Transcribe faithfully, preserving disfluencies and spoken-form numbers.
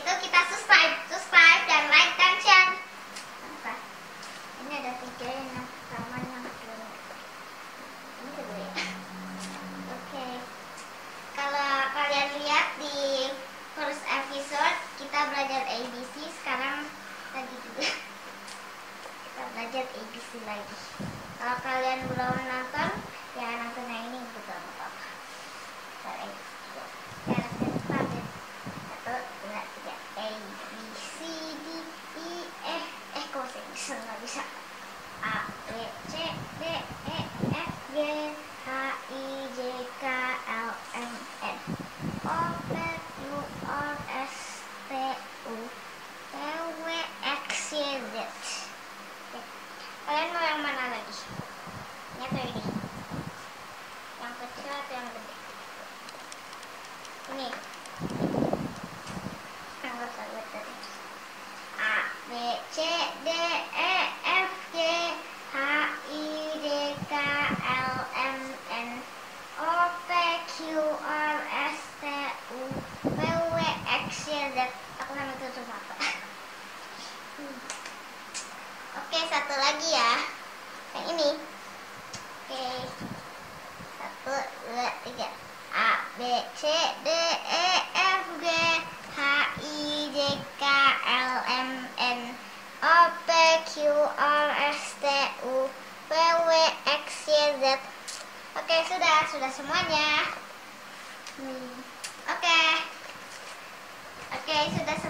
itu kita subscribe, subscribe dan like dan share. Ini ada tiga yang pertama yang kedua. Ini kedua ya. Oke. Kalau kalian lihat di first episode kita belajar A B C, sekarang tadi juga kita belajar A B C lagi. Kalau kalian belum nonton, ya nonton yang ini juga nggak apa-apa. Nggak bisa A, B, C, D, E, F, G, H, I, J, K, L, M, N, O, P, Q, R, S, T, U, P, W, X, Y, Z. Kalian mau yang mana lagi? Ini atau ini? Yang kecil atau yang gede? Ini anggap saja tadi A, B, C, D, E, F, G, H, I, J, K, L, M, N, O, P, Q, R, S, T, U, P, W, X, Y, Z. Aku nama itu cuma apa? hmm. Oke, satu lagi ya. Yang ini. Oke. Satu, dua, tiga. A, B, C, D, E, F, G, H, I, J, K, L, M, N, O, P, Q, R, S, T, U, P, W, X, Y, Z. Oke, sudah, sudah semuanya. Hmm. Oke. Oke, sudah semuanya.